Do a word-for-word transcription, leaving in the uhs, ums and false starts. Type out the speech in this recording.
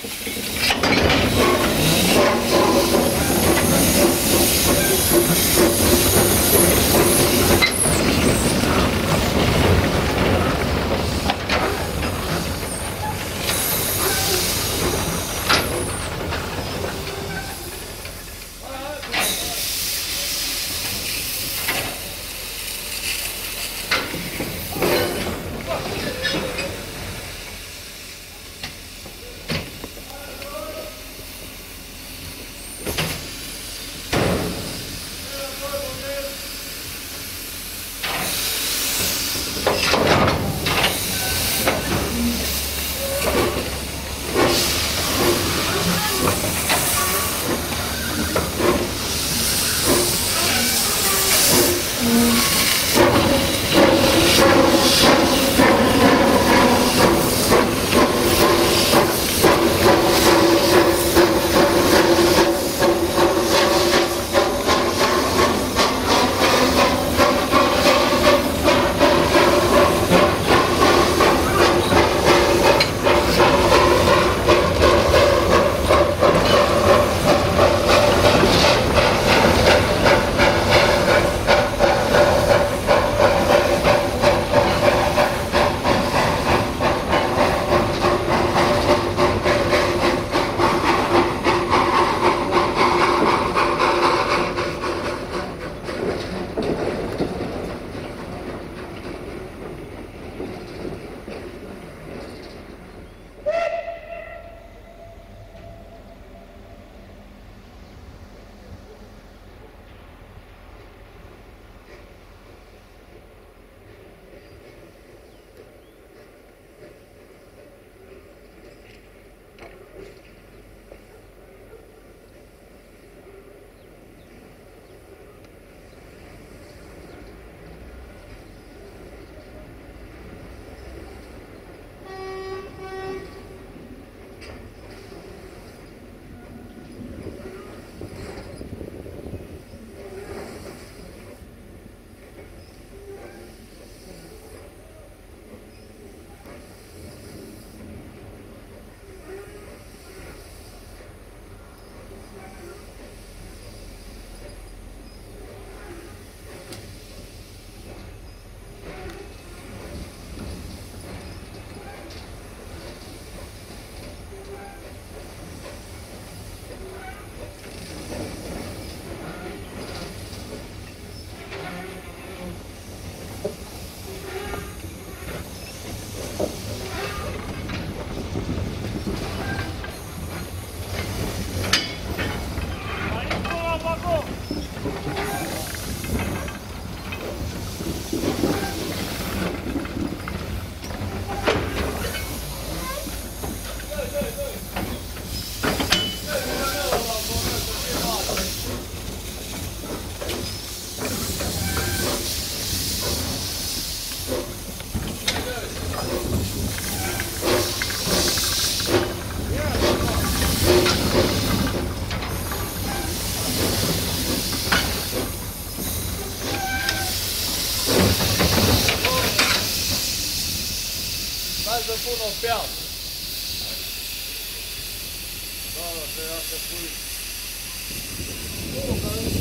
Să pun o peală. Da, să ia să pui.